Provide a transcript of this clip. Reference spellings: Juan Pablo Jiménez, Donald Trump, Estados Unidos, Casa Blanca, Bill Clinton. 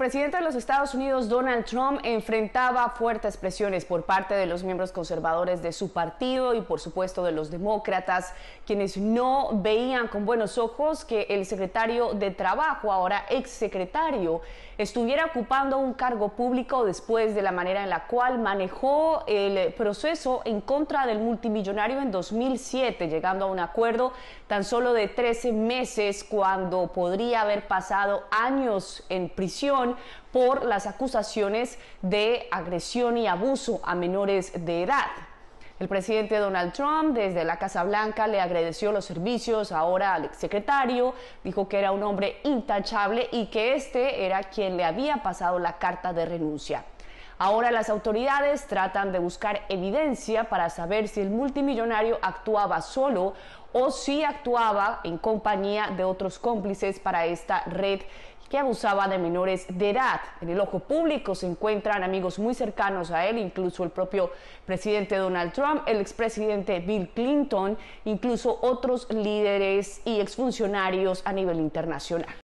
El presidente de los Estados Unidos, Donald Trump, enfrentaba fuertes presiones por parte de los miembros conservadores de su partido y, por supuesto, de los demócratas, quienes no veían con buenos ojos que el secretario de Trabajo, ahora exsecretario, estuviera ocupando un cargo público después de la manera en la cual manejó el proceso en contra del multimillonario en 2007, llegando a un acuerdo tan solo de 13 meses cuando podría haber pasado años en prisión por las acusaciones de agresión y abuso a menores de edad. El presidente Donald Trump desde la Casa Blanca le agradeció los servicios ahora al exsecretario, dijo que era un hombre intachable y que este era quien le había pasado la carta de renuncia. Ahora las autoridades tratan de buscar evidencia para saber si el multimillonario actuaba solo o si actuaba en compañía de otros cómplices para esta red que abusaba de menores de edad. En el ojo público se encuentran amigos muy cercanos a él, incluso el propio presidente Donald Trump, el expresidente Bill Clinton, incluso otros líderes y exfuncionarios a nivel internacional.